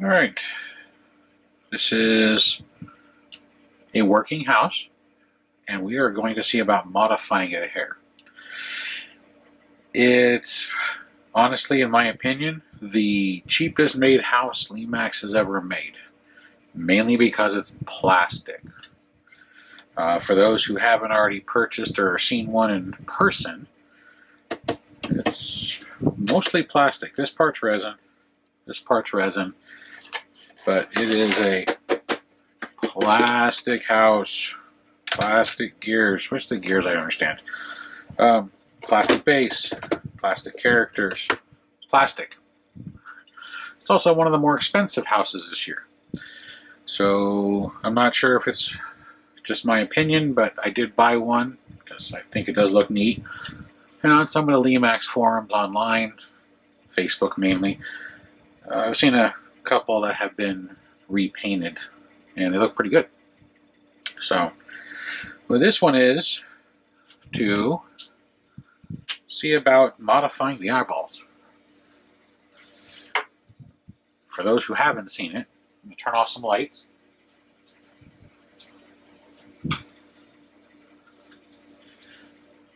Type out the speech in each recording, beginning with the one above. All right, this is a working house, and we are going to see about modifying it here. It's honestly, in my opinion, the cheapest made house Lemax has ever made, mainly because it's plastic. For those who haven't already purchased or seen one in person, it's mostly plastic. This part's resin, this part's resin, but it is a plastic house, plastic gears. What's the gears? I don't understand. Plastic base, plastic characters, plastic. It's also one of the more expensive houses this year. So I'm not sure if it's just my opinion, but I did buy one because I think it does look neat. And on some of the Lemax forums online, Facebook mainly, I've seen a couple that have been repainted and they look pretty good. So well, this one is to see about modifying the eyeballs. For those who haven't seen it, I'm going to turn off some lights.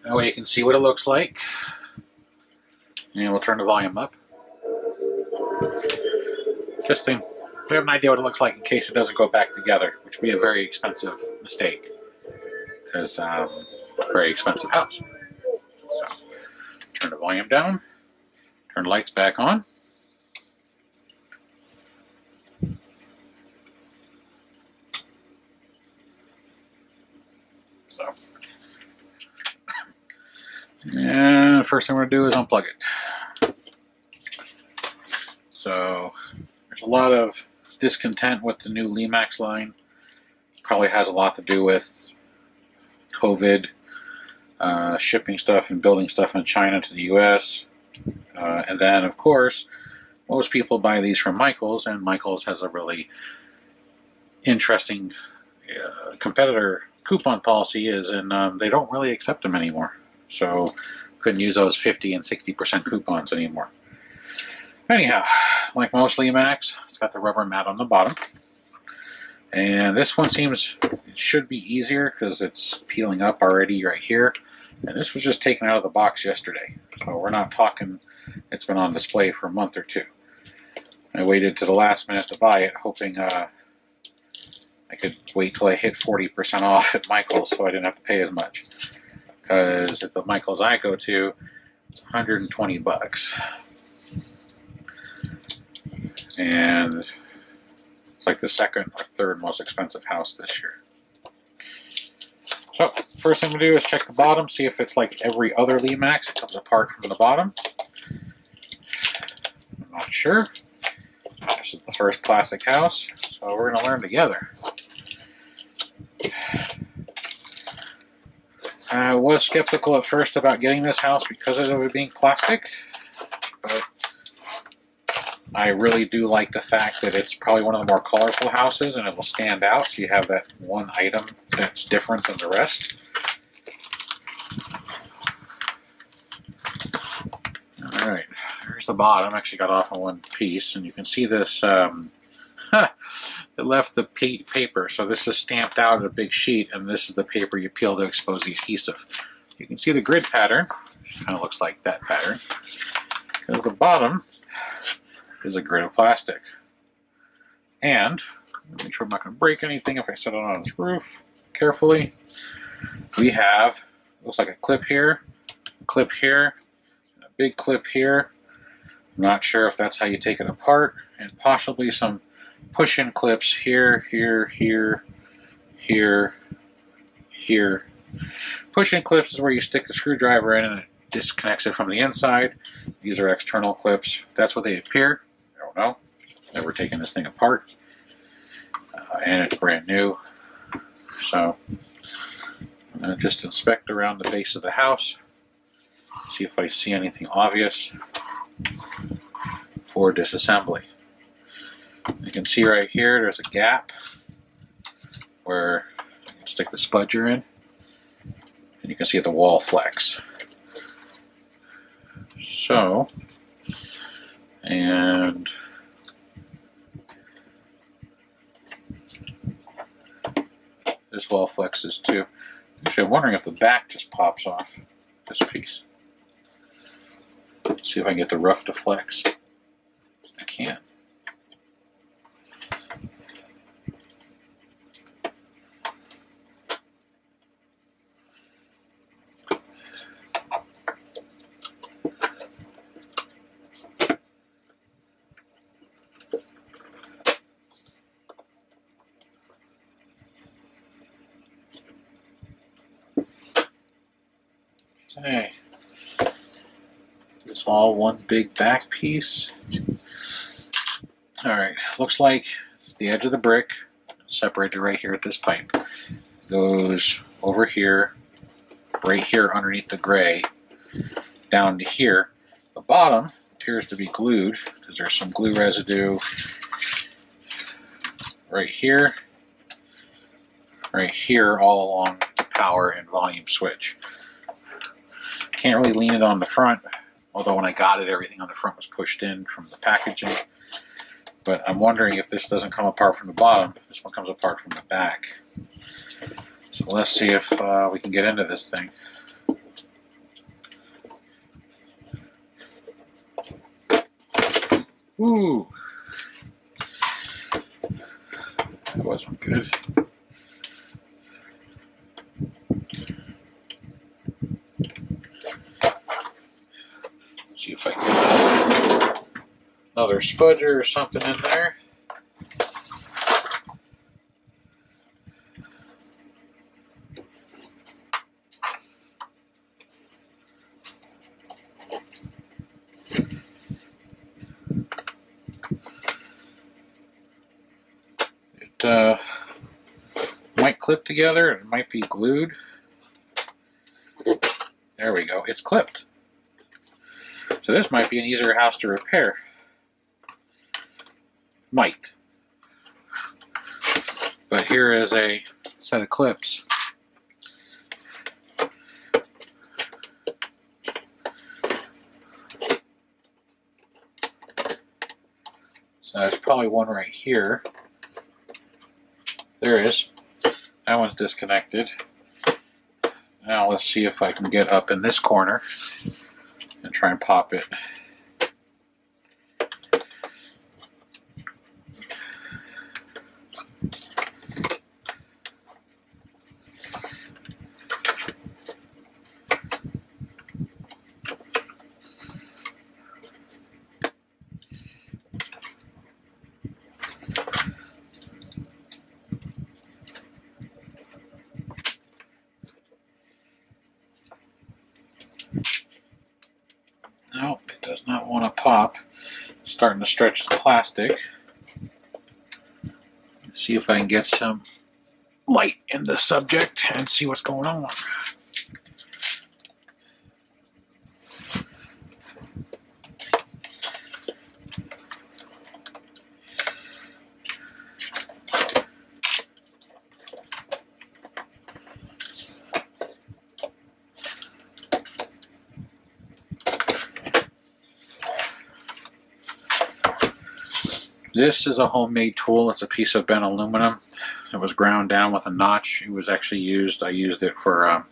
That way you can see what it looks like. And we'll turn the volume up. Just so we have an idea what it looks like in case it doesn't go back together, which would be a very expensive mistake. Because very expensive house. So, turn the volume down. Turn the lights back on. So, and the first thing we're going to do is unplug it. So, there's a lot of discontent with the new Lemax line. Probably has a lot to do with COVID, shipping stuff and building stuff in China to the US. And then, of course, most people buy these from Michaels, and Michaels has a really interesting competitor coupon policy is, and they don't really accept them anymore. So couldn't use those 50 and 60% coupons anymore. Anyhow, like most Lemax, it's got the rubber mat on the bottom. And this one seems, it should be easier because it's peeling up already right here. And this was just taken out of the box yesterday. So we're not talking, it's been on display for a month or two. I waited to the last minute to buy it, hoping I could wait till I hit 40% off at Michaels so I didn't have to pay as much. Because at the Michaels I go to, it's $120. And it's like the second or third most expensive house this year. So, first thing I'm going to do is check the bottom, see if it's like every other Lemax. It comes apart from the bottom. I'm not sure. This is the first plastic house, so we're going to learn together. I was skeptical at first about getting this house because of it being plastic, but I really do like the fact that it's probably one of the more colorful houses and it will stand out, so you have that one item that's different than the rest. Alright, here's the bottom. I actually got off in one piece, and you can see this, it left the paper, so this is stamped out in a big sheet, and this is the paper you peel to expose the adhesive. You can see the grid pattern, which kind of looks like that pattern. And at the bottom is a grid of plastic. And make sure I'm not going to break anything if I set it on this roof carefully. We have, looks like a clip here, and a big clip here. I'm not sure if that's how you take it apart, and possibly some push-in clips here, here, here, here, here. Push-in clips is where you stick the screwdriver in and it disconnects it from the inside. These are external clips. That's what they appear. I don't know. Never taken this thing apart. And it's brand new. So I'm going to just inspect around the base of the house. See if I see anything obvious for disassembly. You can see right here there's a gap where you can stick the spudger in. And you can see the wall flex. So, and This well flexes too. Actually, I'm wondering if the back just pops off this piece. Let's see if I can get the rough to flex. I can't. Hey, it's all one big back piece. Alright, looks like the edge of the brick, separated right here at this pipe, goes over here, right here underneath the gray, down to here. The bottom appears to be glued because there's some glue residue right here all along the power and volume switch. Can't really lean it on the front, although when I got it, everything on the front was pushed in from the packaging. But I'm wondering if this doesn't come apart from the bottom. This one comes apart from the back. So let's see if we can get into this thing. Ooh, that wasn't good. See if I can get another spudger or something in there. It might clip together, it might be glued. There we go, it's clipped. So this might be an easier house to repair. Might. But here is a set of clips. So there's probably one right here. There is. That one's disconnected. Now let's see if I can get up in this corner and try and pop it. Starting to stretch the plastic. See if I can get some light in the subject and see what's going on. This is a homemade tool. It's a piece of bent aluminum. It was ground down with a notch. It was actually used. I used it for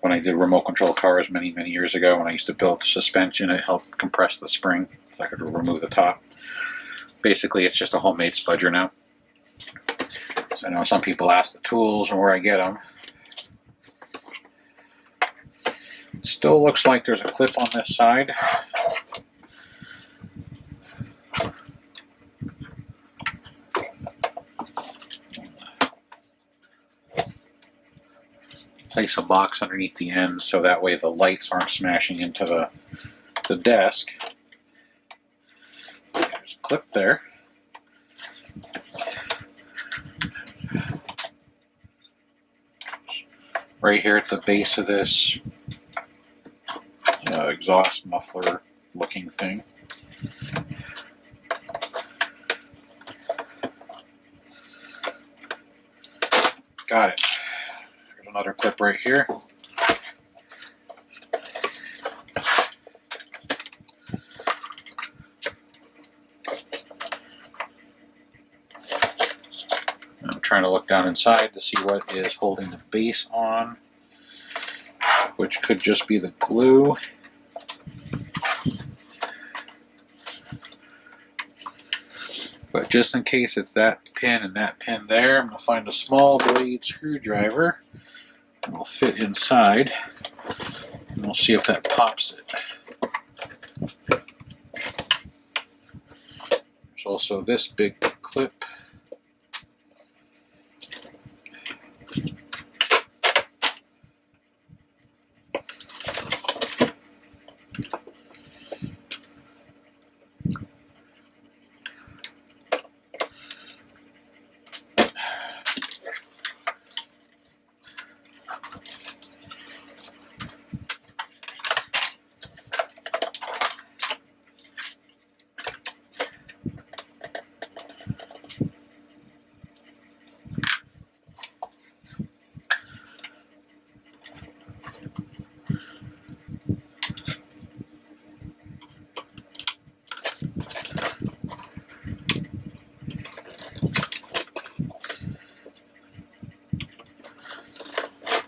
when I did remote control cars many, many years ago. When I used to build suspension, it helped compress the spring so I could remove the top. Basically, it's just a homemade spudger now. So I know some people ask the tools and where I get them. It still looks like there's a clip on this side. Place a box underneath the end so that way the lights aren't smashing into the desk. There's a clip there. Right here at the base of this exhaust muffler looking thing. Got it. Another clip right here. I'm trying to look down inside to see what is holding the base on, which could just be the glue. But just in case it's that pin and that pin there, I'm going to find a small blade screwdriver that will fit inside, and we'll see if that pops it. There's also this big clip.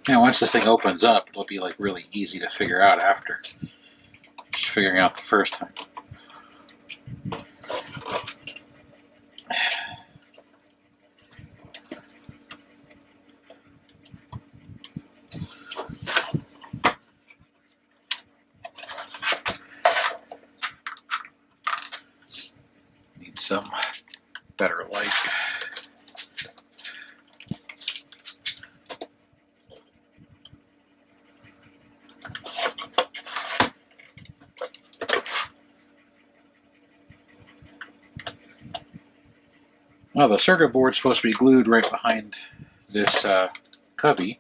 Now once this thing opens up, it'll be like really easy to figure out after just figuring out the first time. Need some better light. Well, the circuit board's supposed to be glued right behind this cubby.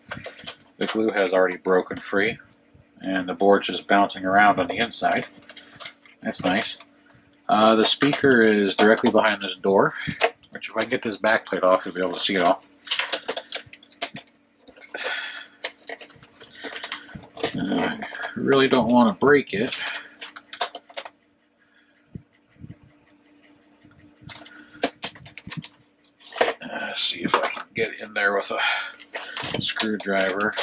The glue has already broken free, and the board's just bouncing around on the inside. That's nice. The speaker is directly behind this door, which if I can get this back plate off, you'll be able to see it all. I really don't want to break it. See if I can get in there with a screwdriver.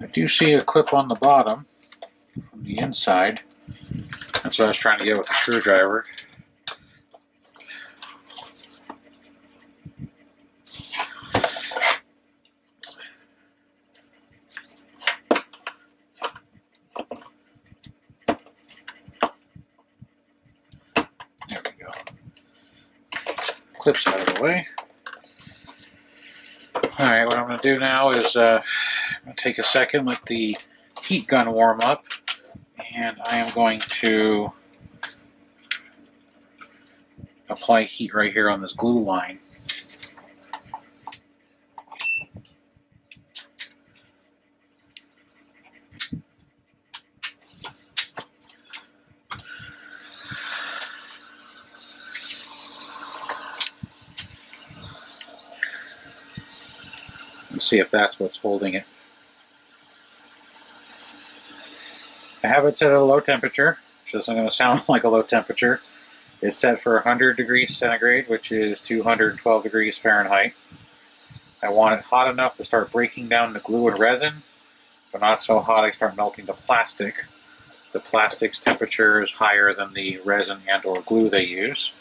I do see a clip on the bottom from the inside. That's what I was trying to get with the screwdriver. There we go. Clips out of the way. Alright, what I'm going to do now is I'm going to take a second, let the heat gun warm up. And I am going to apply heat right here on this glue line. Let's see if that's what's holding it. I have it set at a low temperature, which isn't going to sound like a low temperature. It's set for 100 degrees centigrade, which is 212 degrees Fahrenheit. I want it hot enough to start breaking down the glue and resin, but not so hot I start melting the plastic. The plastic's temperature is higher than the resin and or glue they use.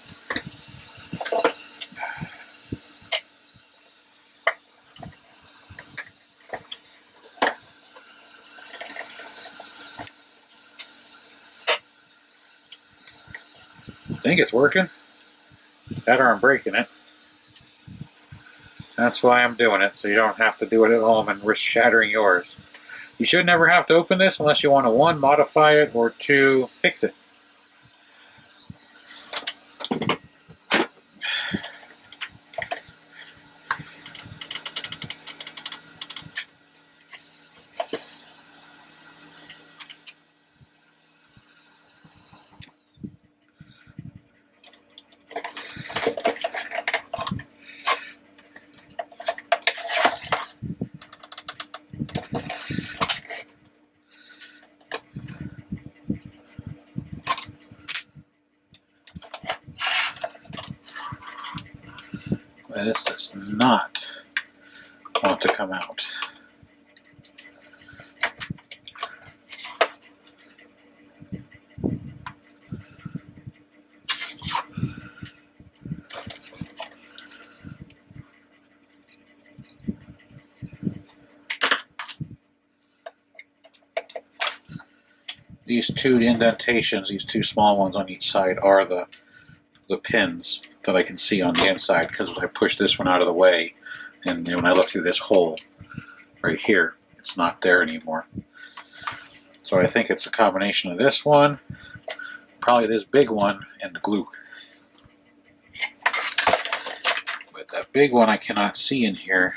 I think it's working. Better I'm breaking it. That's why I'm doing it, so you don't have to do it at home and risk shattering yours. You should never have to open this unless you want to, one, modify it, or two, fix it. and this does not want to come out. These two indentations, these two small ones on each side, are the pins that I can see on the inside, because I push this one out of the way, and when I look through this hole right here, it's not there anymore. So I think it's a combination of this one, probably this big one, and the glue. But that big one I cannot see in here.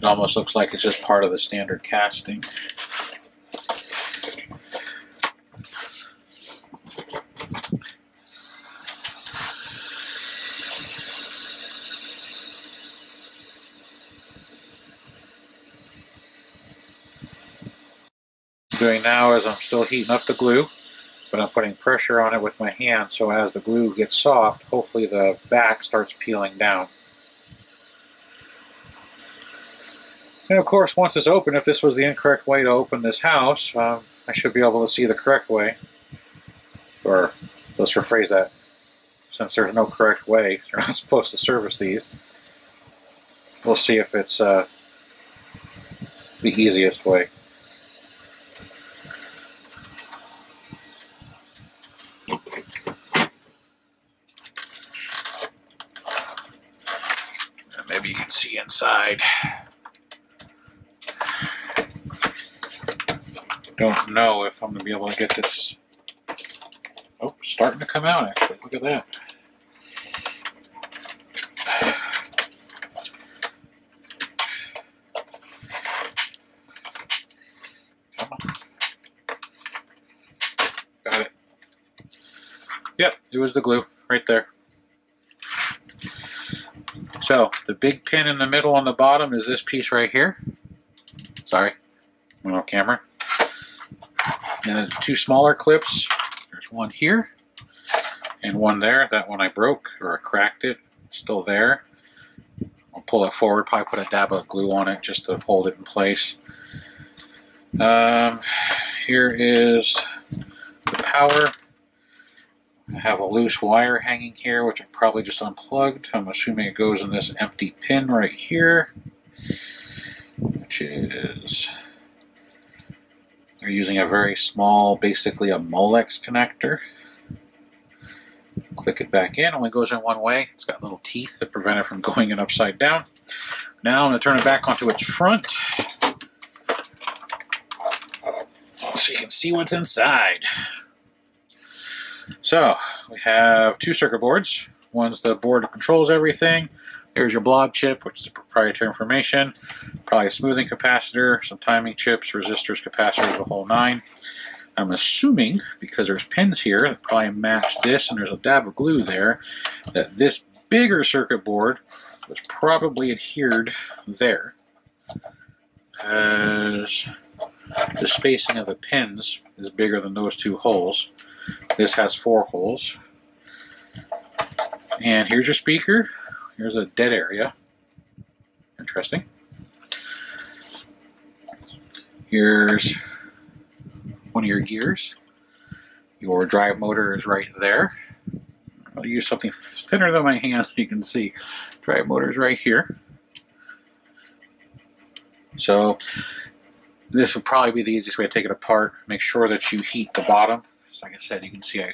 It almost looks like it's just part of the standard casting. Doing now is I'm still heating up the glue, but I'm putting pressure on it with my hand, so as the glue gets soft, hopefully the back starts peeling down. And of course, once it's open, if this was the incorrect way to open this house, I should be able to see the correct way. Or let's rephrase that, since there's no correct way, you're not supposed to service these. We'll see if it's the easiest way. Maybe you can see inside. Don't know if I'm going to be able to get this. Oh, starting to come out actually. Look at that. Come on. Got it. Yep, it was the glue right there. So, the big pin in the middle on the bottom is this piece right here. Sorry, went off camera. And two smaller clips. There's one here and one there. That one I broke, or I cracked it. It's still there. I'll pull it forward, probably put a dab of glue on it just to hold it in place. Here is the power. I have a loose wire hanging here, which I probably just unplugged. I'm assuming it goes in this empty pin right here, which is, they're using a very small, basically a Molex connector. Click it back in, only goes in one way. It's got little teeth that prevent it from going in upside down. Now I'm going to turn it back onto its front so you can see what's inside. So, we have two circuit boards. One's the board that controls everything. There's your blob chip, which is the proprietary information. Probably a smoothing capacitor, some timing chips, resistors, capacitors, the whole nine. I'm assuming, because there's pins here that probably match this, and there's a dab of glue there, that this bigger circuit board was probably adhered there, because the spacing of the pins is bigger than those two holes. This has four holes. And here's your speaker. Here's a dead area. Interesting. Here's one of your gears. Your drive motor is right there. I'll use something thinner than my hand so you can see. Drive motor is right here. So this would probably be the easiest way to take it apart. Make sure that you heat the bottom. So like I said, you can see I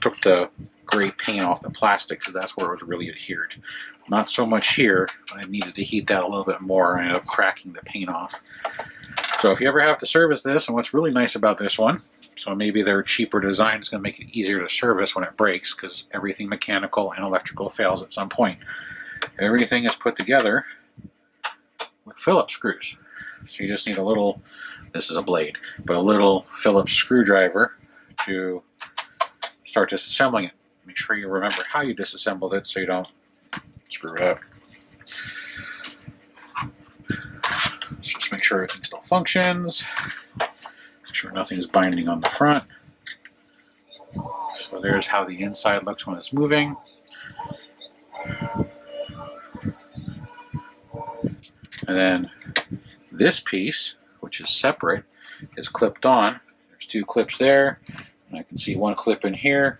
took the gray paint off the plastic, because that's where it was really adhered. Not so much here, but I needed to heat that a little bit more, and I ended up cracking the paint off. So if you ever have to service this, and what's really nice about this one, so maybe their cheaper design is going to make it easier to service when it breaks, because everything mechanical and electrical fails at some point. Everything is put together with Phillips screws. So you just need a little, this is a blade, but a little Phillips screwdriver to start disassembling it. Make sure you remember how you disassembled it so you don't screw it up. Let's just make sure everything still functions. Make sure nothing's binding on the front. So there's how the inside looks when it's moving. And then this piece, which is separate, is clipped on. There's two clips there, and I can see one clip in here,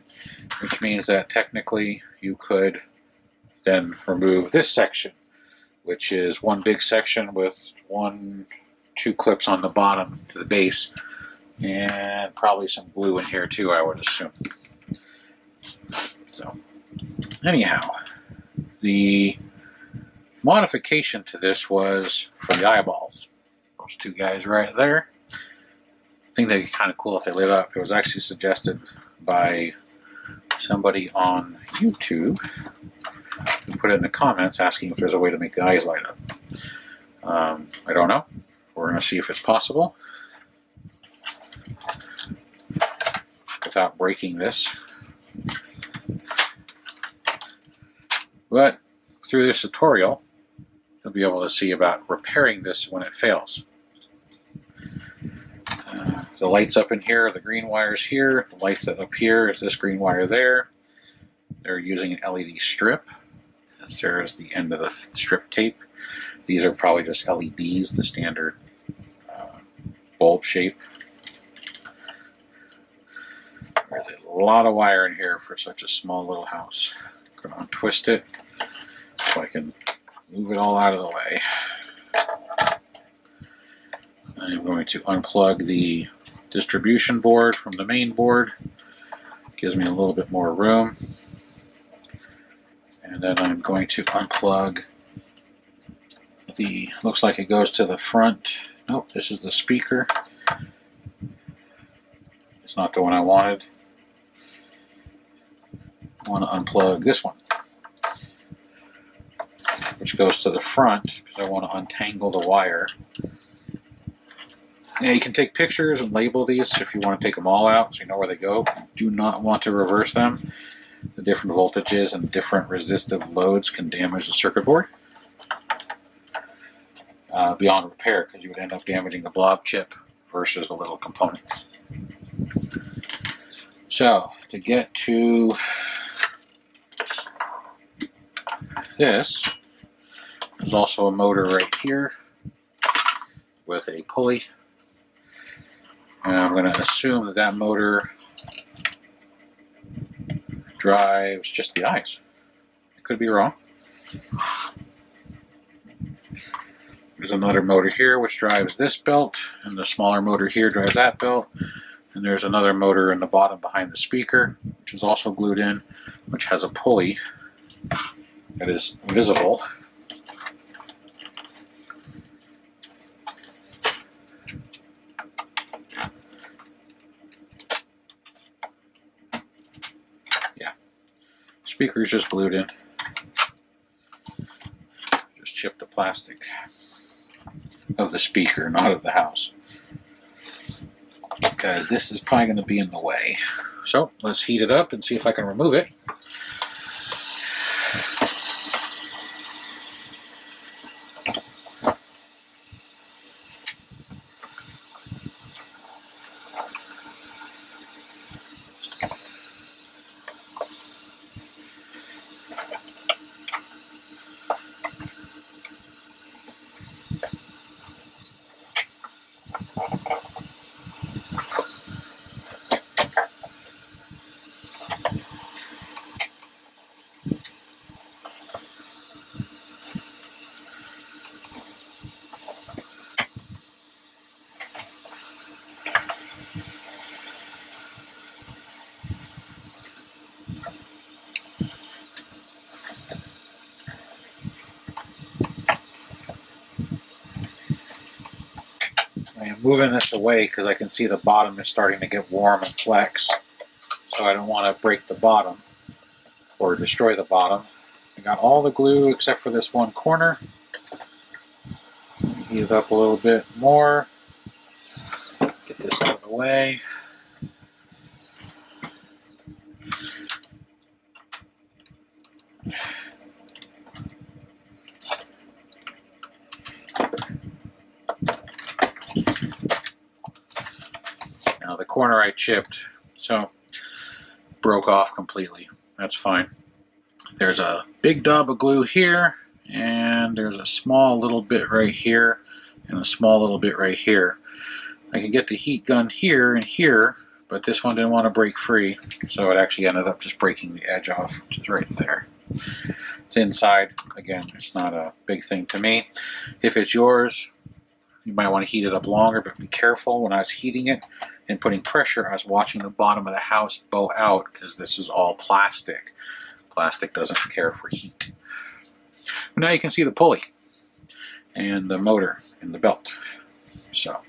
which means that technically you could then remove this section, which is one big section with two clips on the bottom to the base, and probably some glue in here too, I would assume. So anyhow, the modification to this was for the eyeballs. Those two guys right there. I think they'd be kind of cool if they lit up. It was actually suggested by somebody on YouTube who put it in the comments asking if there's a way to make the eyes light up. I don't know. We're going to see if it's possible without breaking this. But through this tutorial, you'll be able to see about repairing this when it fails. The lights up in here, the green wires here, the lights that up here is this green wire there. They're using an LED strip. There's the end of the strip tape. These are probably just LEDs, the standard bulb shape. There's a lot of wire in here for such a small little house. I'm going to untwist it so I can move it all out of the way. I'm going to unplug the distribution board from the main board. It gives me a little bit more room. And then I'm going to unplug the, looks like it goes to the front. Nope, this is the speaker. It's not the one I wanted. I want to unplug this one, which goes to the front because I want to untangle the wire. Yeah, you can take pictures and label these if you want to take them all out so you know where they go. Do not want to reverse them. The different voltages and different resistive loads can damage the circuit board beyond repair, because you would end up damaging the blob chip versus the little components. So to get to this, there's also a motor right here with a pulley, and I'm going to assume that that motor drives just the eyes. I could be wrong. There's another motor here which drives this belt, and the smaller motor here drives that belt, and there's another motor in the bottom behind the speaker which is also glued in, which has a pulley that is visible. Speaker's just glued in. Just chipped the plastic of the speaker, not of the house, because this is probably going to be in the way. So let's heat it up and see if I can remove it. Moving this away because I can see the bottom is starting to get warm and flex, so I don't want to break the bottom or destroy the bottom. I got all the glue except for this one corner. Heat it up a little bit more. Get this out of the way. Corner I chipped, so broke off completely. That's fine. There's a big dab of glue here and there's a small little bit right here and a small little bit right here. I can get the heat gun here and here, but this one didn't want to break free, so it actually ended up just breaking the edge off, which is right there. It's inside. Again, it's not a big thing to me. If it's yours, you might want to heat it up longer, but be careful. When I was heating it and putting pressure, I was watching the bottom of the house bow out because this is all plastic. Plastic doesn't care for heat. But now you can see the pulley and the motor and the belt. So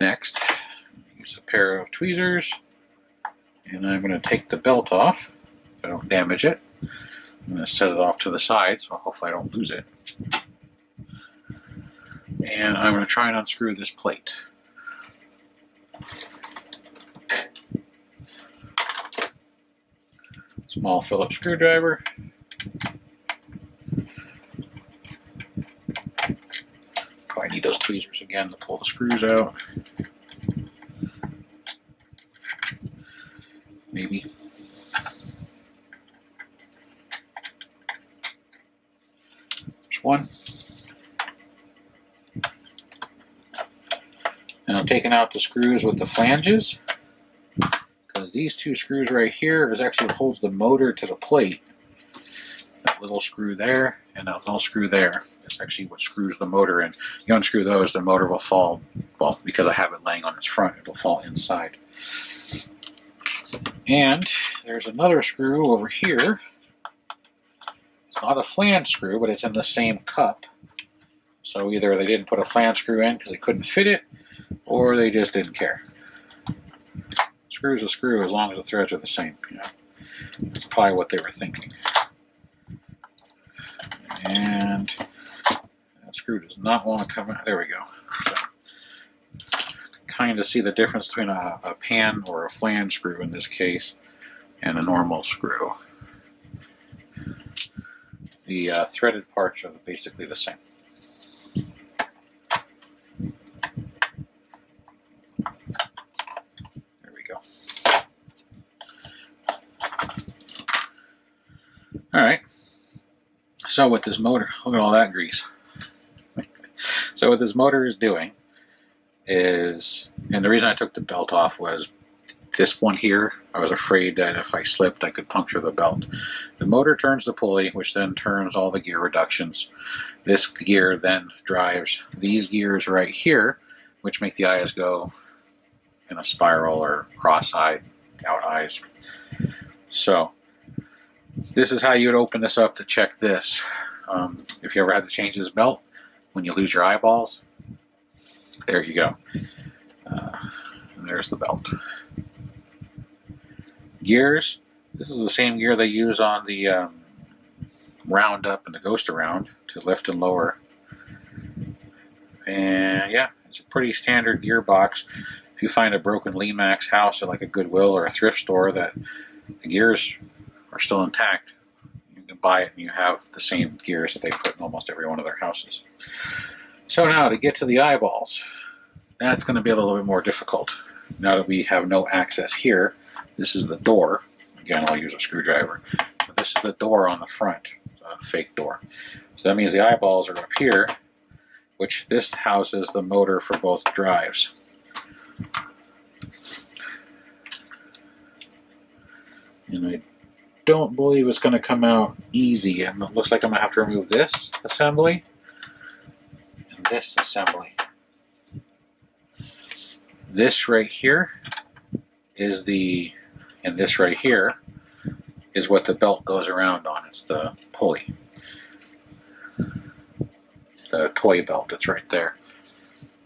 next, use a pair of tweezers, and I'm going to take the belt off so I don't damage it. I'm going to set it off to the side so hopefully I don't lose it. And I'm going to try and unscrew this plate. Small Phillips screwdriver. Probably need those tweezers again to pull the screws out. Maybe. There's one. And I'm taking out the screws with the flanges, because these two screws right here is actually what holds the motor to the plate. That little screw there and that little screw there is actually what screws the motor in. You unscrew those, the motor will fall, well, because I have it laying on its front, it'll fall inside. And there's another screw over here. It's not a flange screw, but it's in the same cup. So either they didn't put a flange screw in because they couldn't fit it, or they just didn't care. Screw's a screw as long as the threads are the same, you know. That's probably what they were thinking. And that screw does not want to come out. There we go. So, kind of see the difference between a pan or a flange screw in this case and a normal screw. The threaded parts are basically the same. Alright, so what this motor, look at all that grease. So what this motor is doing is, and the reason I took the belt off was this one here, I was afraid that if I slipped I could puncture the belt. The motor turns the pulley, which then turns all the gear reductions. This gear then drives these gears right here, which make the eyes go in a spiral or cross-eyed, out eyes. So this is how you would open this up to check this. If you ever had to change this belt, when you lose your eyeballs, there you go. There's the belt. Gears. This is the same gear they use on the roundup and the ghost around to lift and lower. And yeah, it's a pretty standard gearbox. If you find a broken Lemax house at like a Goodwill or a thrift store that the gears are still intact, you can buy it and you have the same gears that they put in almost every one of their houses. So now to get to the eyeballs, that's going to be a little bit more difficult. Now that we have no access here, this is the door. Again, I'll use a screwdriver. But this is the door on the front, a fake door. So that means the eyeballs are up here, which this houses the motor for both drives. And I don't believe it's going to come out easy. And it looks like I'm going to have to remove this assembly and this assembly. This right here is the, and this right here is what the belt goes around on. It's the pulley, the toy belt that's right there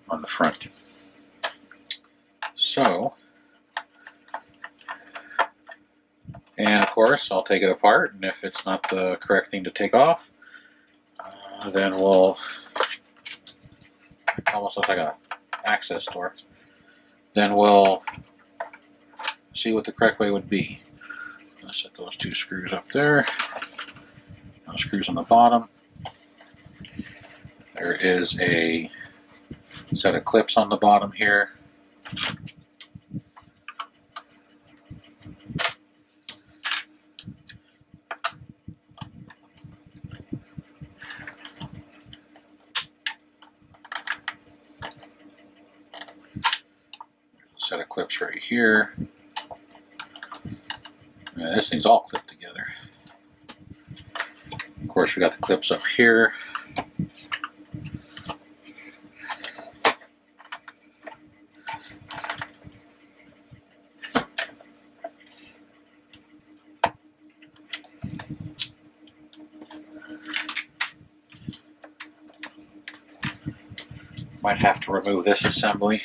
on the front. So, and of course, I'll take it apart, and if it's not the correct thing to take off, then we'll, it almost looks like an access door, then we'll see what the correct way would be. Let's set those two screws up there, those screws on the bottom. There is a set of clips on the bottom here. clips right here. Yeah, this thing's all clipped together. Of course, we got the clips up here. Might have to remove this assembly.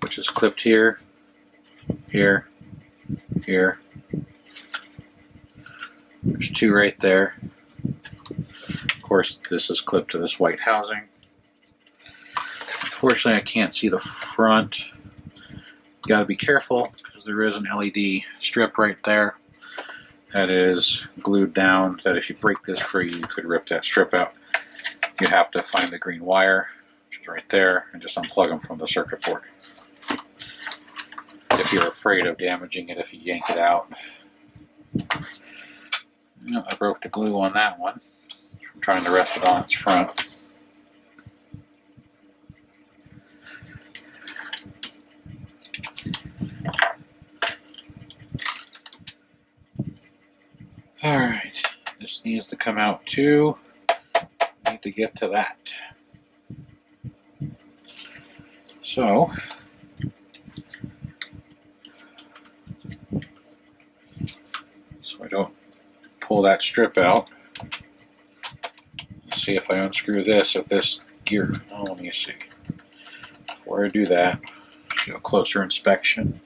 Which is clipped here, here, here. There's two right there. Of course, this is clipped to this white housing. Unfortunately, I can't see the front. Got to be careful because there is an LED strip right there that is glued down. That if you break this free, you could rip that strip out. You have to find the green wire, which is right there, and just unplug them from the circuit board. If you're afraid of damaging it, if you yank it out. No, I broke the glue on that one. I'm trying to rest it on its front. Alright, this needs to come out too. I need to get to that. So, I don't pull that strip out. Let's see if I unscrew this, if this gear. Oh, let me see. Before I do that, do a closer inspection.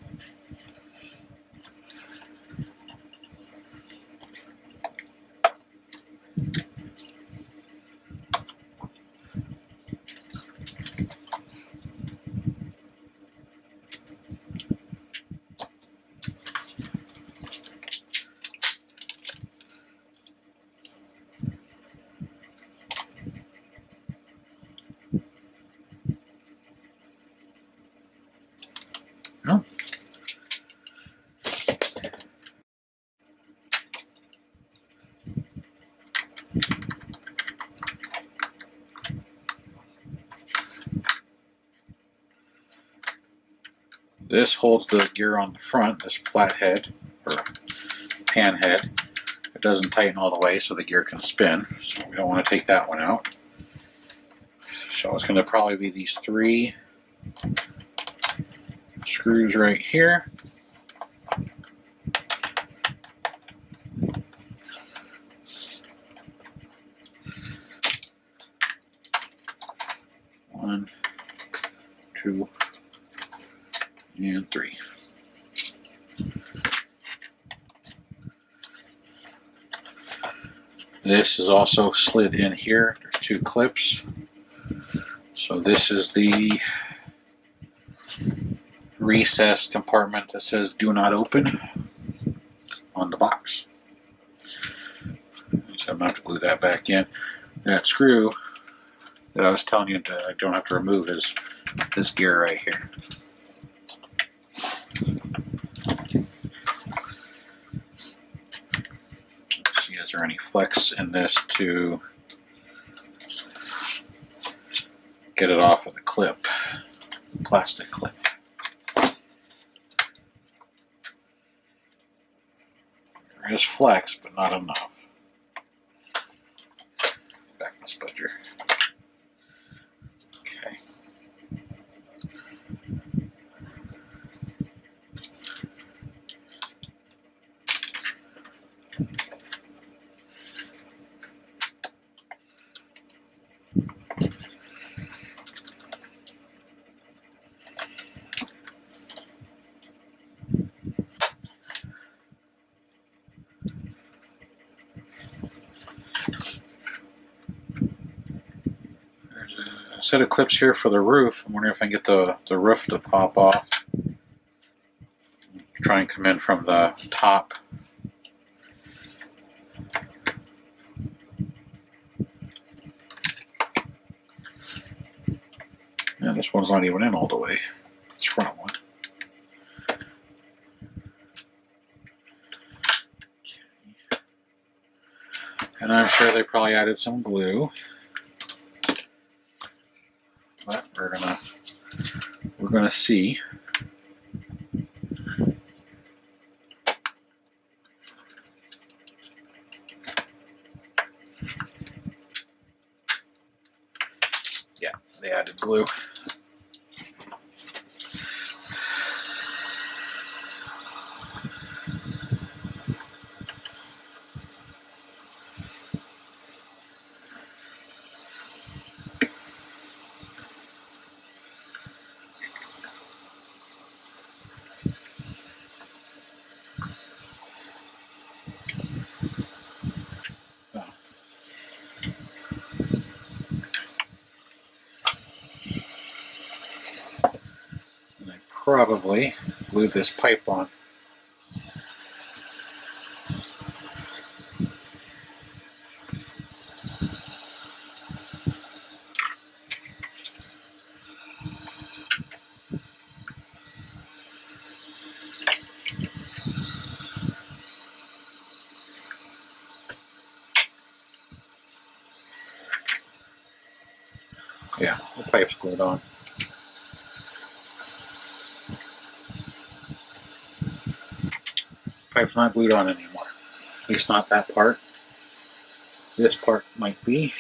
Oh. This holds the gear on the front, this flat head or pan head. It doesn't tighten all the way so the gear can spin, so we don't want to take that one out. So it's going to probably be these three screws right here. One, two, and three. This is also slid in here. There's two clips. So this is the recessed compartment that says do not open on the box. So I'm going to have to glue that back in. That screw that I was telling you to, I don't have to remove is this gear right here. Let's see, is there any flex in this to get it off of the clip, plastic clip. Is flex, but not enough. Back in the spudger. Okay. Set of clips here for the roof. I'm wondering if I can get the roof to pop off. Try and come in from the top. Yeah, this one's not even in all the way. This front one. And I'm sure they probably added some glue. But we're gonna see. Yeah, they added glue. Probably glue this pipe on. Yeah, the pipe's glued on. Pipe's not glued on anymore, at least not that part. This part might be.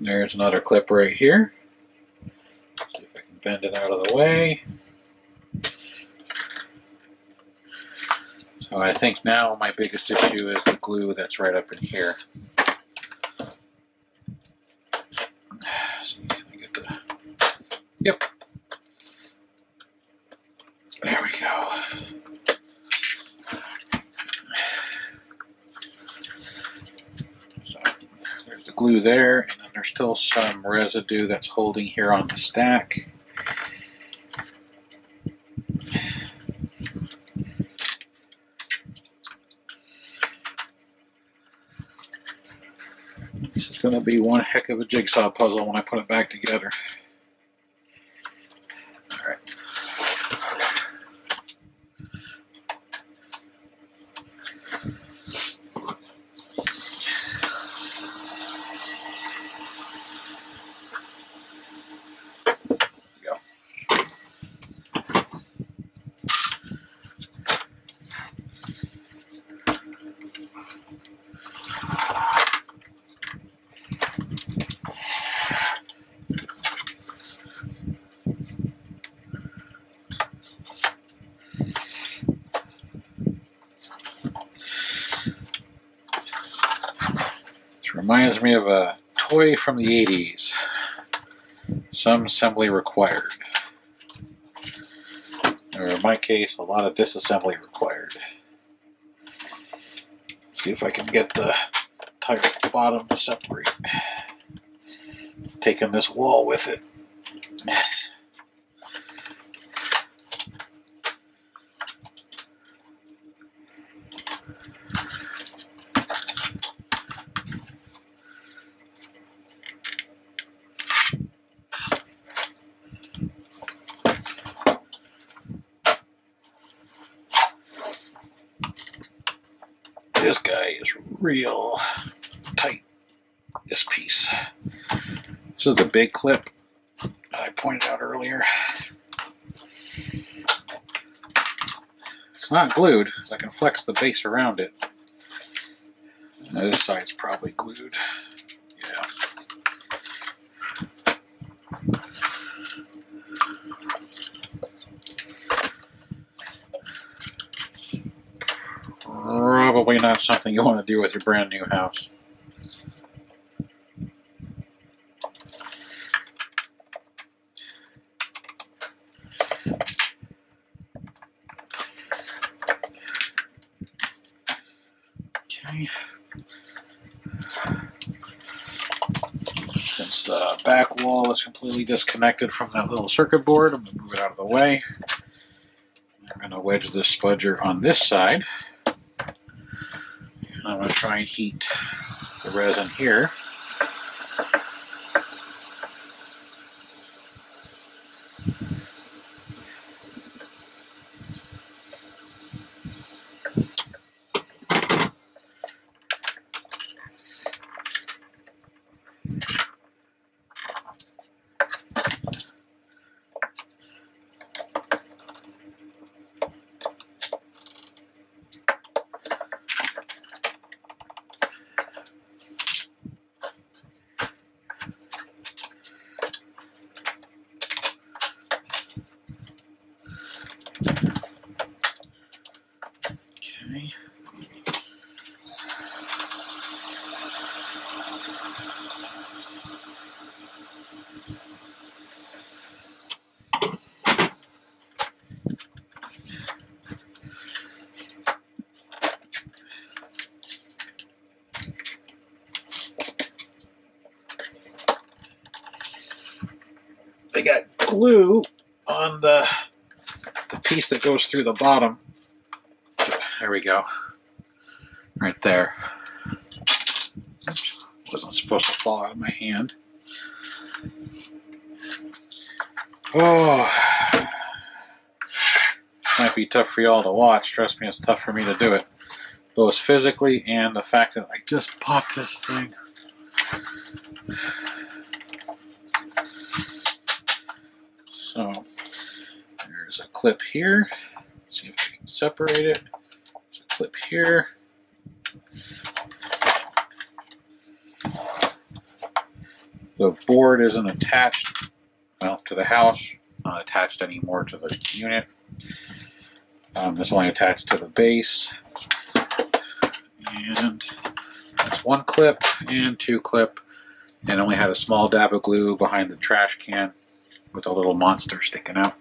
There's another clip right here. See if I can bend it out of the way. So I think now my biggest issue is the glue that's right up in here. So can I get the... Yep. There we go. So there's the glue there. There's still some residue that's holding here on the stack. This is going to be one heck of a jigsaw puzzle when I put it back together. Reminds me of a toy from the 80s. Some assembly required. Or in my case, a lot of disassembly required. Let's see if I can get the entire bottom to separate. Taking this wall with it. This guy is real tight, this piece. This is the big clip that I pointed out earlier. It's not glued, so I can flex the base around it. And this side's probably glued. Yeah. probably not something you want to do with your brand new house. Since the back wall is completely disconnected from that little circuit board, I'm going to move it out of the way. I'm going to wedge this spudger on this side. And I'm going to try and heat the resin here. They got glue on the piece that goes through the bottom. There we go. Right there. Oops, wasn't supposed to fall out of my hand. Oh, might be tough for y'all to watch. Trust me, it's tough for me to do it. Both physically and the fact that I just popped this thing. So, there's a clip here. Let's see if we can separate it. There's a clip here. The board isn't attached, well, to the house. Not attached anymore to the unit. It's only attached to the base. And that's one clip and two clip. And only had a small dab of glue behind the trash can, with a little monster sticking out.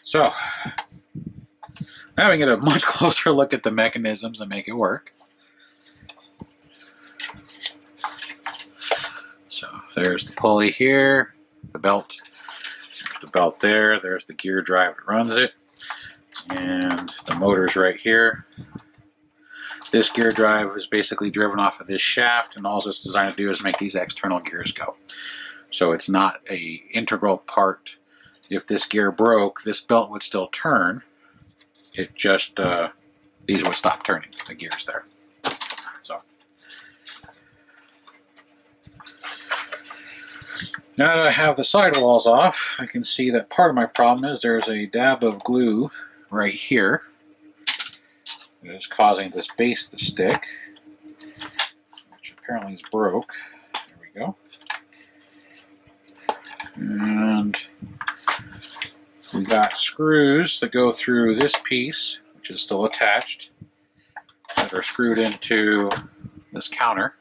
So, now we can get a much closer look at the mechanisms and make it work. So, there's the pulley here, the belt. There's the belt there, there's the gear drive that runs it, and the motor's right here. This gear drive is basically driven off of this shaft, and all it's designed to do is make these external gears go. So it's not an integral part. If this gear broke, this belt would still turn. It just, these would stop turning, the gears there. So. Now that I have the sidewalls off, I can see that part of my problem is there's a dab of glue right here. It is causing this base to stick, which apparently is broke. There we go. And we got screws that go through this piece, which is still attached, that are screwed into this counter.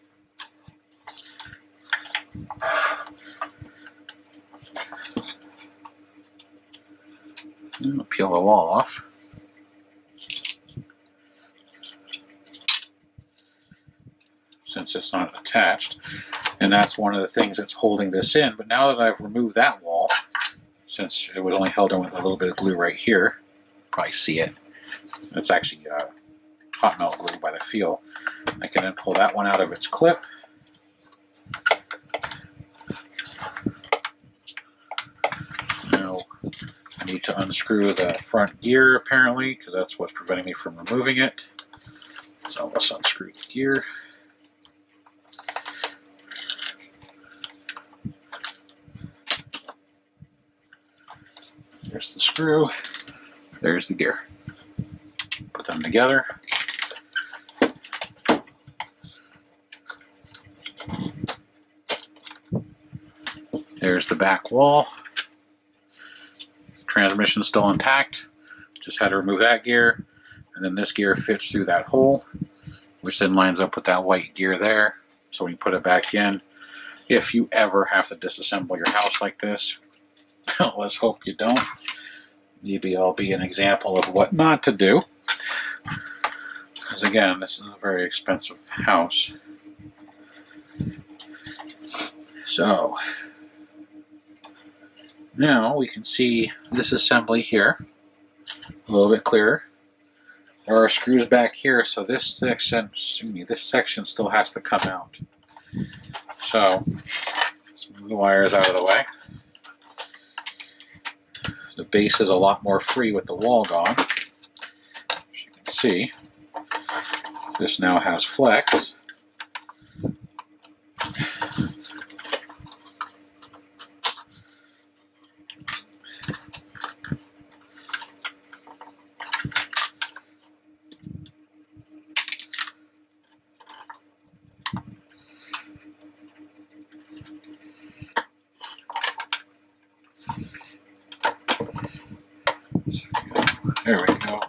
I'm gonna peel the wall off. Since it's not attached. And that's one of the things that's holding this in. But now that I've removed that wall, since it was only held in with a little bit of glue right here, probably see it. It's actually hot melt glue by the feel. I can then pull that one out of its clip. Now I need to unscrew the front gear apparently, because that's what's preventing me from removing it. So let's unscrew the gear. There's the screw, there's the gear. Put them together. There's the back wall. Transmission's still intact. Just had to remove that gear. and then this gear fits through that hole, which then lines up with that white gear there. So when you put it back in, if you ever have to disassemble your house like this, let's hope you don't. Maybe I'll be an example of what not to do. Because again, this is a very expensive house. So now we can see this assembly here a little bit clearer. There are screws back here, so this section still has to come out. So let's move the wires out of the way. The base is a lot more free with the wall gone. As you can see, this now has flex. There we go.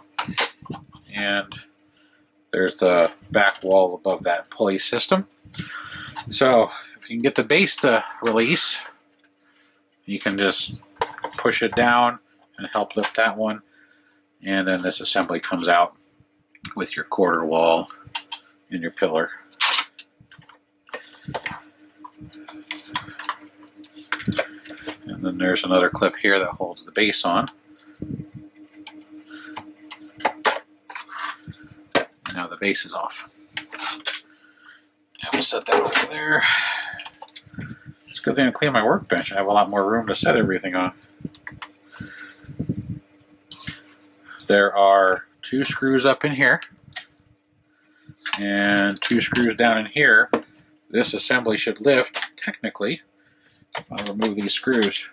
And there's the back wall above that pulley system. So if you can get the base to release, you can just push it down and help lift that one. And then this assembly comes out with your quarter wall and your pillar. And then there's another clip here that holds the base on. Now the base is off. I will set that over there. It's a good thing I clean my workbench. I have a lot more room to set everything on. There are 2 screws up in here and 2 screws down in here. This assembly should lift, technically, if I remove these screws.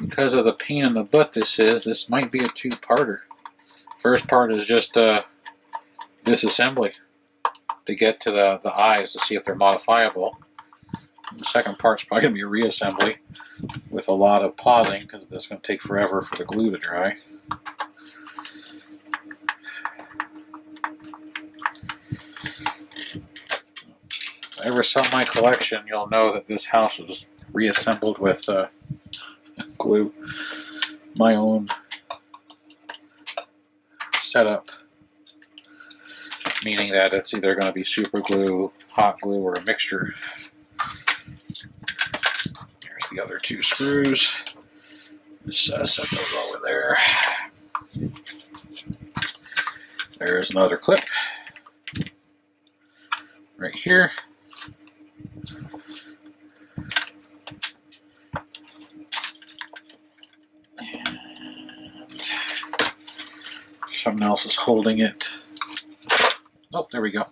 Because of the pain in the butt this is, this might be a 2-parter. First part is just disassembly to get to the eyes to see if they're modifiable. And the second part's probably going to be a reassembly with a lot of pausing because that's going to take forever for the glue to dry. If I ever sell my collection, you'll know that this house was reassembled with glue. My own setup, meaning that it's either going to be super glue, hot glue, or a mixture. There's the other 2 screws. Just set those over there. There's another clip right here. Something else is holding it. Oh, there we go.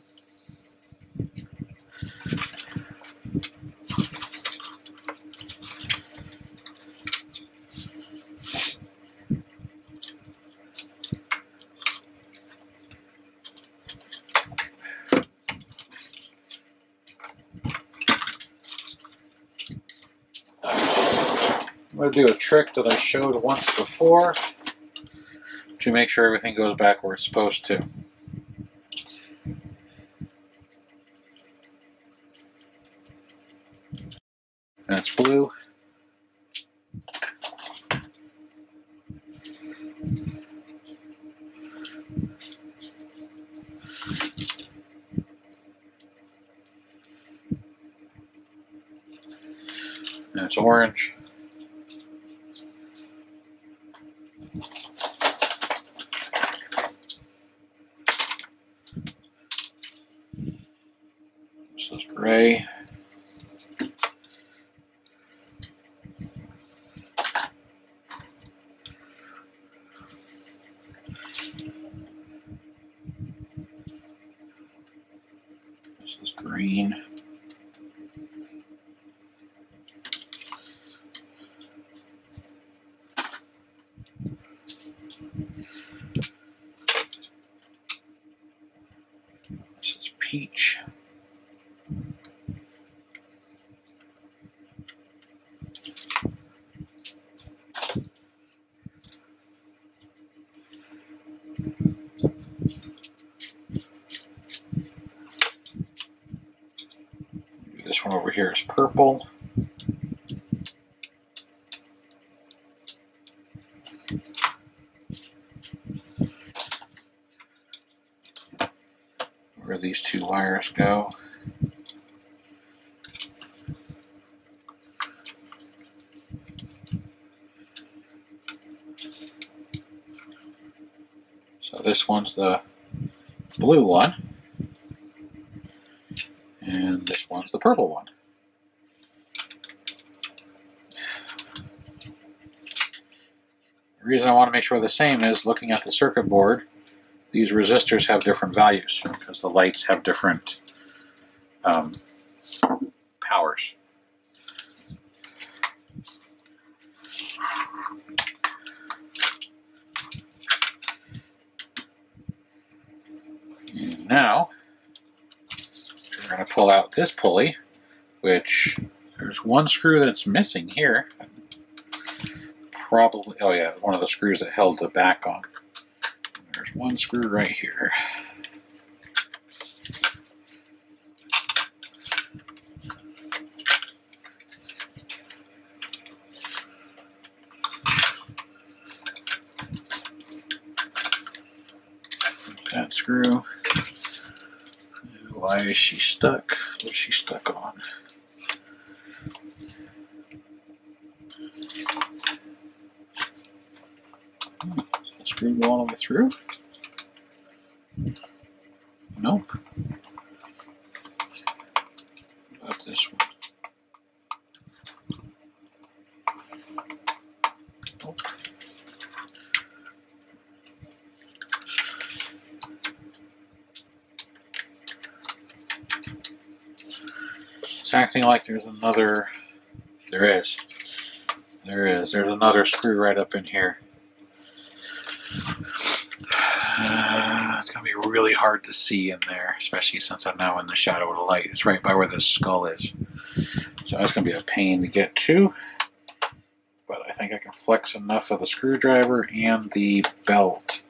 I'm going to do a trick that I showed once before, to make sure everything goes back where it's supposed to. That's blue. That's orange. Gray. This is green. This is peach. This one over here is purple. Where these two wires go. So this one's the blue one. And this one's the purple one. The reason I want to make sure they're the same is looking at the circuit board, these resistors have different values because the lights have different powers. And now, we're going to pull out this pulley, which there's one screw that's missing here. Probably, oh yeah, one of the screws that held the back on. There's one screw right here. That screw. Why is she stuck? What's she stuck on? Does that screw go all the way through? Nope. How about this one? Nope. It's acting like there's another, there's another screw right up in here. It's going to be really hard to see in there, especially since I'm now in the shadow of the light. It's right by where the skull is. So that's going to be a pain to get to, but I think I can flex enough of the screwdriver and the belt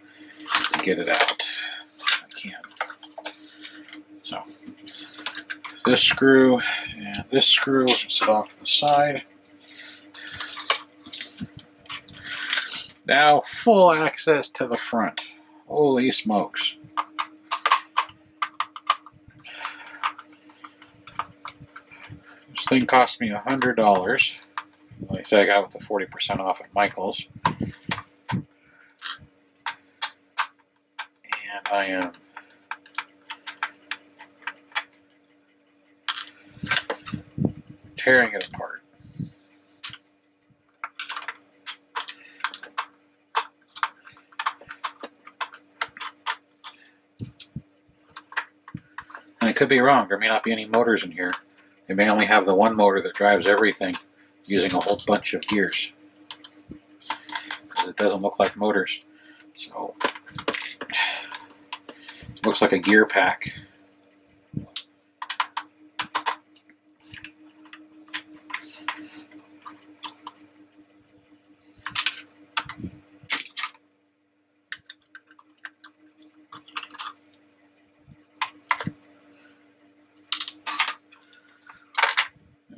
to get it out. I can. So this screw and this screw we can set off to the side. Now full access to the front. Holy smokes. This thing cost me $100. Like I said, I got it with the 40% off at Michaels. And I am tearing it apart. And I could be wrong, there may not be any motors in here. They may only have the one motor that drives everything using a whole bunch of gears. Because it doesn't look like motors. So, it looks like a gear pack.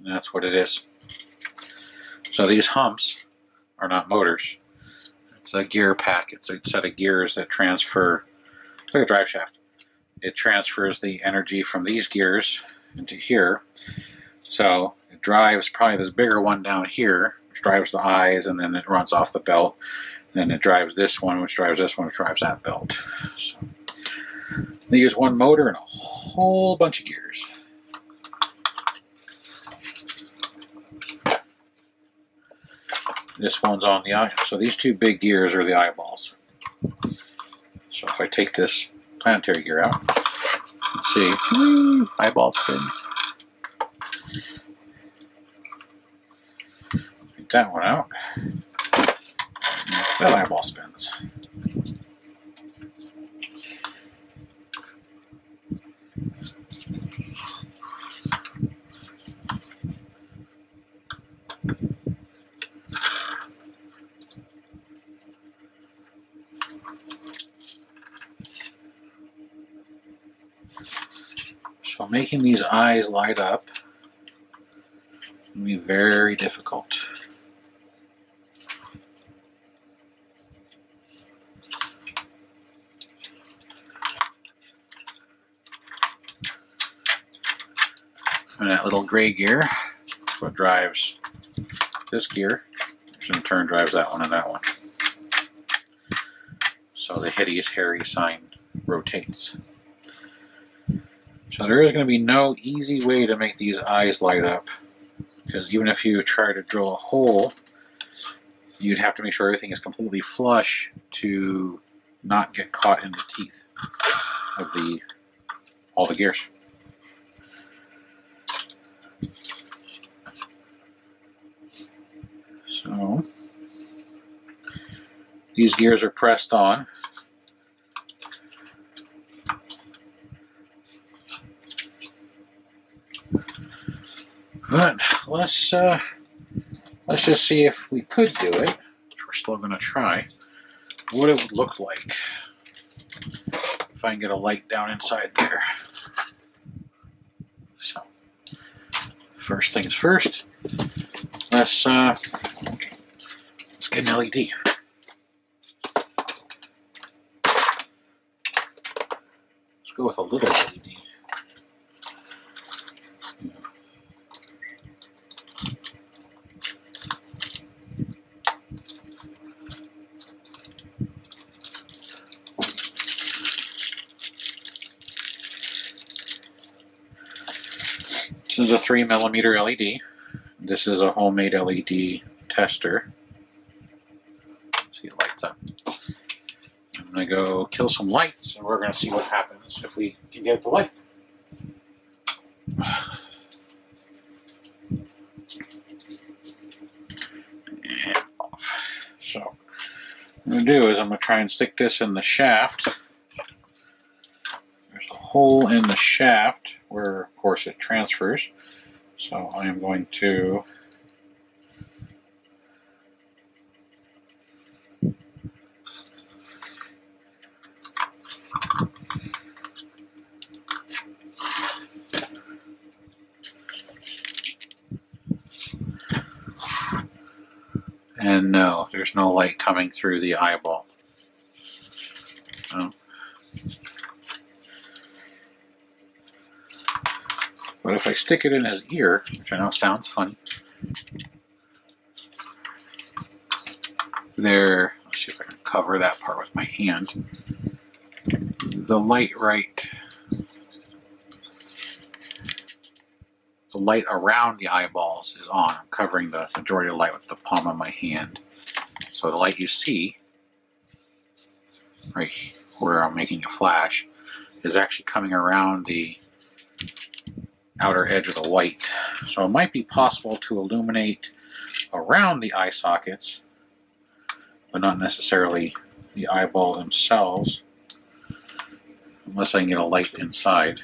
That's what it is. So these humps are not motors. It's a gear pack. It's a set of gears that transfer, it's like a drive shaft. It transfers the energy from these gears into here. So it drives probably this bigger one down here, which drives the eyes, and then it runs off the belt. Then it drives this one, which drives this one, which drives that belt. So they use one motor and a whole bunch of gears. This one's on the eye. So these two big gears are the eyeballs. So if I take this planetary gear out, let's see. Woo, eyeball spins. Take that one out. That eyeball spins. Making these eyes light up It'll be very difficult. And that little gray gear is what drives this gear, which in turn drives that one and that one. So the hideous hairy sign rotates. So there is going to be no easy way to make these eyes light up, because even if you try to drill a hole, you'd have to make sure everything is completely flush to not get caught in the teeth of all the gears. So these gears are pressed on. But let's just see if we could do it, which we're still gonna try, what it would look like if I can get a light down inside there. So first things first, let's get an LED. Let's go with a little LED. This is a 3mm LED. This is a homemade LED tester. See, it lights up. I'm gonna go kill some lights, and we're gonna see what happens if we can get the light. And off. So, what I'm gonna do is I'm gonna try and stick this in the shaft. There's a hole in the shaft where, of course, it transfers. So I am going to and no, there's no light coming through the eyeball. Oh. But if I stick it in his ear, which I know sounds funny, there, let's see if I can cover that part with my hand. The light around the eyeballs is on. I'm covering the majority of the light with the palm of my hand. So the light you see, right where I'm making a flash, is actually coming around the outer edge of the white. So it might be possible to illuminate around the eye sockets, but not necessarily the eyeball themselves, unless I can get a light inside.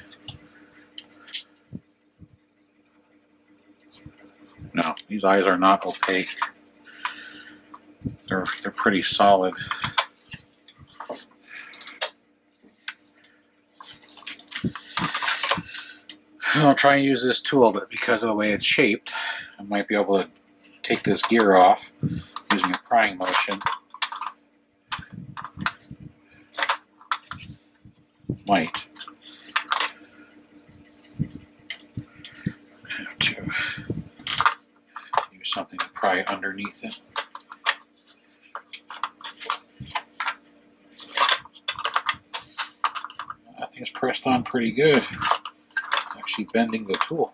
No, these eyes are not opaque. They're pretty solid. I'll try and use this tool, but because of the way it's shaped, I might be able to take this gear off using a prying motion. Might have to use something to pry underneath it. I think it's pressed on pretty good. Bending the tool.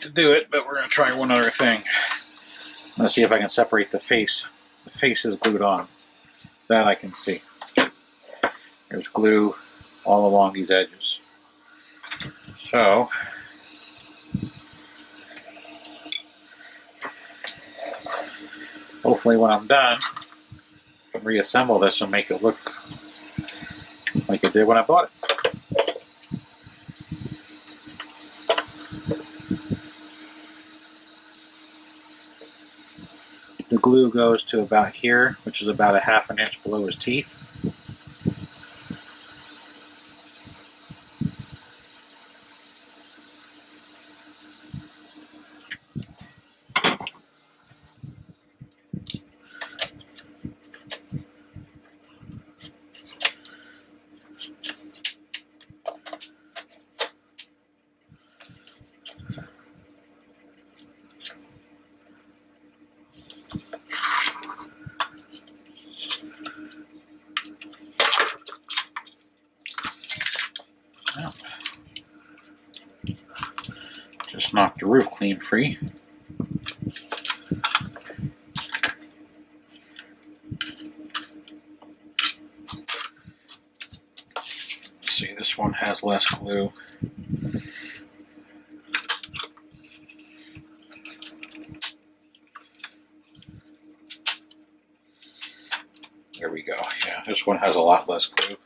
To do it, but we're going to try one other thing. Let's see if I can separate the face. The face is glued on. That I can see. There's glue all along these edges. So, a hopefully when I'm done, I can reassemble this and make it look like it did when I bought it. The glue goes to about here, which is about a half an inch below his teeth. Knock the roof clean free. See, this one has less glue. There we go. Yeah, this one has a lot less glue.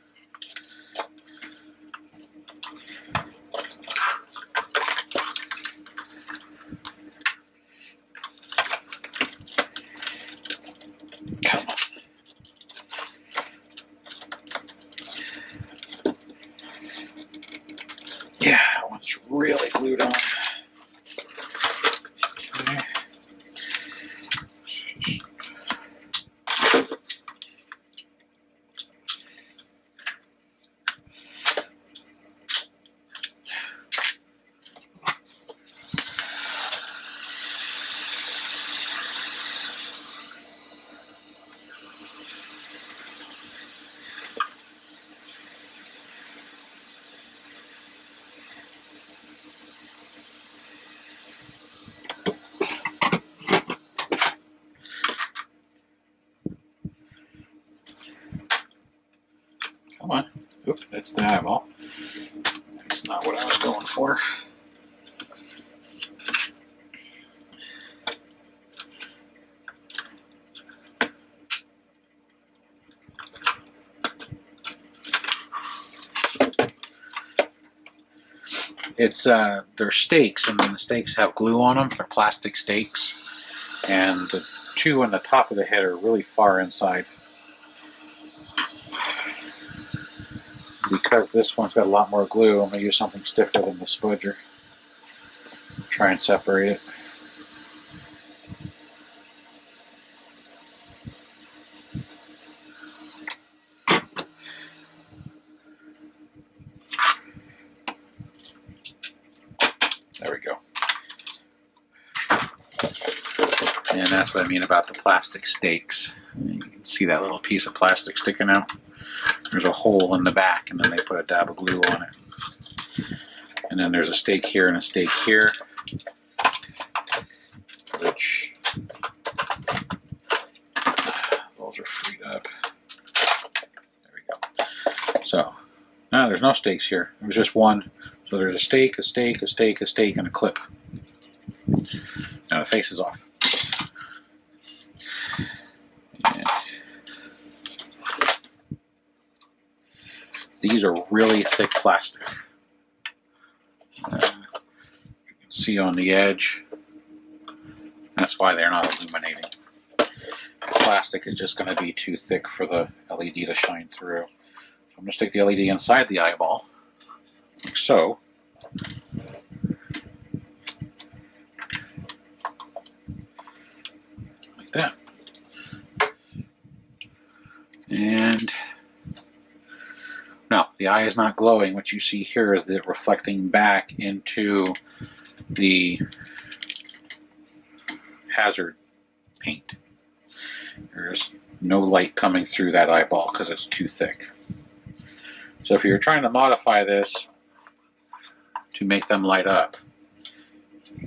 Come on. Oops, that's the eyeball. That's not what I was going for. It's they're stakes, and then the stakes have glue on them. They're plastic stakes, and the two on the top of the head are really far inside. Because this one's got a lot more glue, I'm going to use something stiffer than the spudger. Try and separate it. There we go. And that's what I mean about the plastic stakes. You can see that little piece of plastic sticking out. There's a hole in the back, and then they put a dab of glue on it. And then there's a stake here and a stake here, which those are freed up. There we go. So, no, there's no stakes here. There's just one. So there's a stake, a stake, a stake, a stake, and a clip. Now the face is off. These are really thick plastic. You can see on the edge. That's why they're not illuminating. The plastic is just going to be too thick for the LED to shine through. So I'm going to stick the LED inside the eyeball, like so. Like that. And now, the eye is not glowing. What you see here is it reflecting back into the hazard paint. There's no light coming through that eyeball because it's too thick. So if you're trying to modify this to make them light up,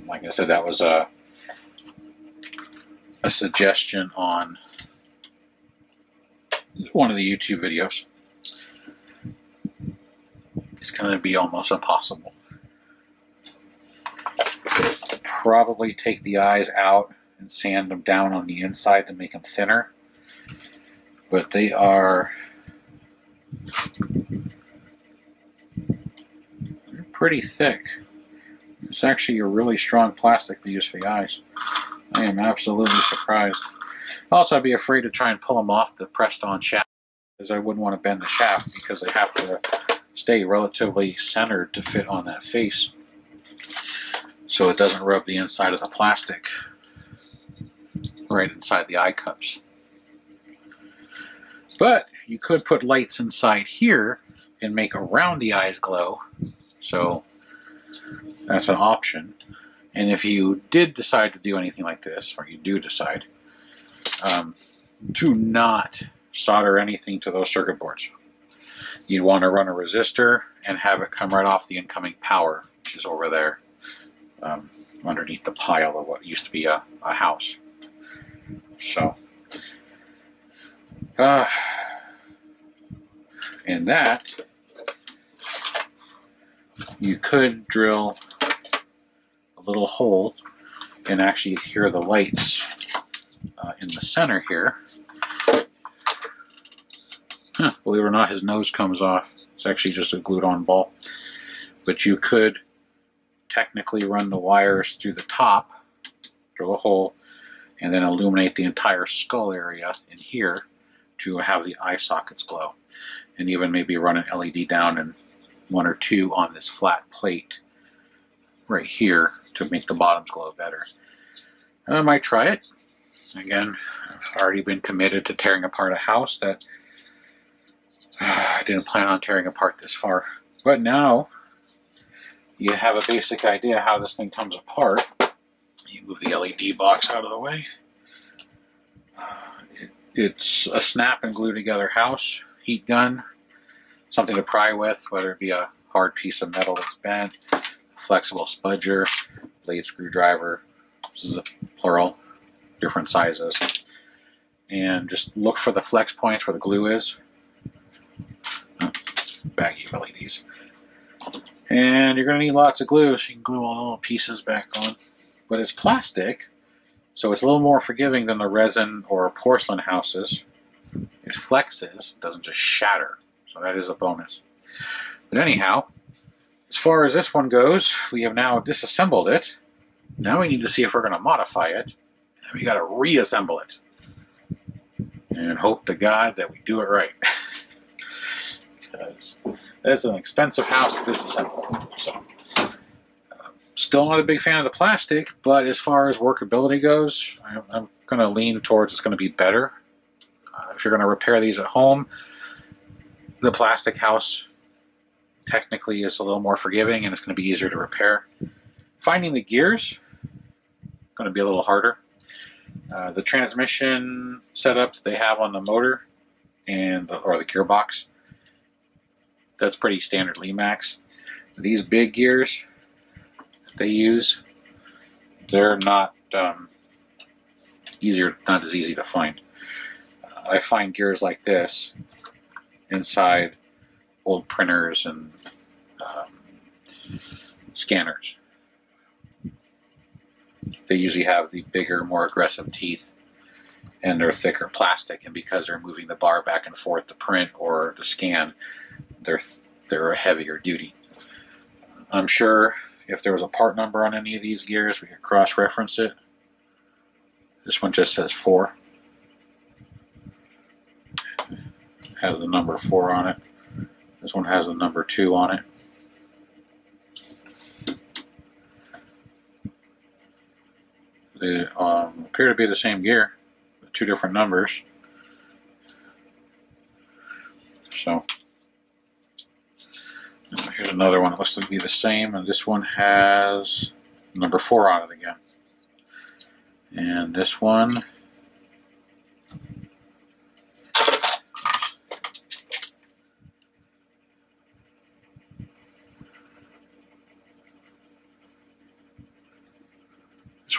like I said, that was a suggestion on one of the YouTube videos. It's going to be almost impossible. Probably take the eyes out and sand them down on the inside to make them thinner. But they are pretty thick. It's actually a really strong plastic to use for the eyes. I am absolutely surprised. Also, I'd be afraid to try and pull them off the pressed-on shaft, because I wouldn't want to bend the shaft because they have to stay relatively centered to fit on that face, so it doesn't rub the inside of the plastic right inside the eye cups. But you could put lights inside here and make around the eyes glow, so that's an option. And if you did decide to do anything like this, or you do decide, do not solder anything to those circuit boards. You'd want to run a resistor and have it come right off the incoming power, which is over there underneath the pile of what used to be a house. So, and that, you could drill a little hole and actually adhere the lights in the center here. Huh, believe it or not, his nose comes off. It's actually just a glued-on ball. But you could technically run the wires through the top, drill a hole, and then illuminate the entire skull area in here to have the eye sockets glow. And even maybe run an LED down and one or two on this flat plate right here to make the bottoms glow better. And I might try it. Again, I've already been committed to tearing apart a house that I didn't plan on tearing apart this far. But now you have a basic idea how this thing comes apart. You move the LED box out of the way. It's a snap and glue together house, heat gun, something to pry with, whether it be a hard piece of metal that's bent, flexible spudger, blade screwdriver. This is a plural, different sizes. And just look for the flex points where the glue is. Baggy LEDs. And you're going to need lots of glue, so you can glue all the little pieces back on. But it's plastic, so it's a little more forgiving than the resin or porcelain houses. It flexes, it doesn't just shatter, so that is a bonus. But anyhow, as far as this one goes, we have now disassembled it. Now we need to see if we're going to modify it, and we got to reassemble it. And hope to God that we do it right. That's an expensive house to disassemble. So, still not a big fan of the plastic, but as far as workability goes, I'm going to lean towards it's going to be better. If you're going to repair these at home, the plastic house technically is a little more forgiving and it's going to be easier to repair. Finding the gears is going to be a little harder. The transmission setup they have on the motor or the gearbox, that's pretty standard Lemax. These big gears they use, they're not not as easy to find. I find gears like this inside old printers and scanners. They usually have the bigger, more aggressive teeth, and they're thicker plastic, and because they're moving the bar back and forth to print or to scan, they're a heavier duty. I'm sure if there was a part number on any of these gears, we could cross-reference it. This one just says 4. It has the number 4 on it. This one has the number 2 on it. They appear to be the same gear, but 2 different numbers. So, here's another one that looks to be the same, and this one has number 4 on it again. And this one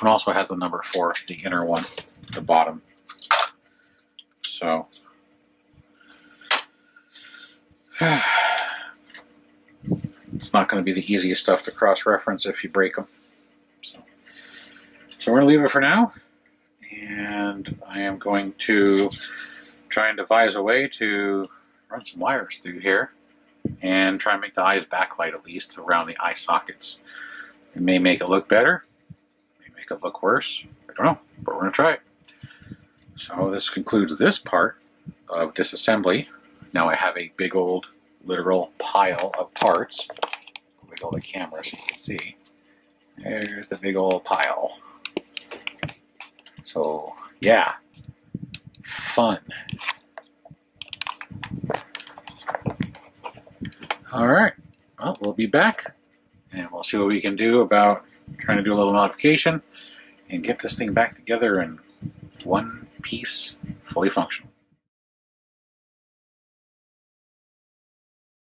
also has the number 4, the inner one, the bottom. So, it's not going to be the easiest stuff to cross-reference if you break them. So we're going to leave it for now. and I am going to try and devise a way to run some wires through here and try and make the eyes backlight, at least around the eye sockets. It may make it look better, it may make it look worse, I don't know, but we're gonna try it. So this concludes this part of disassembly. Now I have a big old literal pile of parts. Wiggle the camera so you can see. There's the big old pile. So yeah, fun. All right, well, we'll be back and we'll see what we can do about trying to do a little modification and get this thing back together in one piece, fully functional.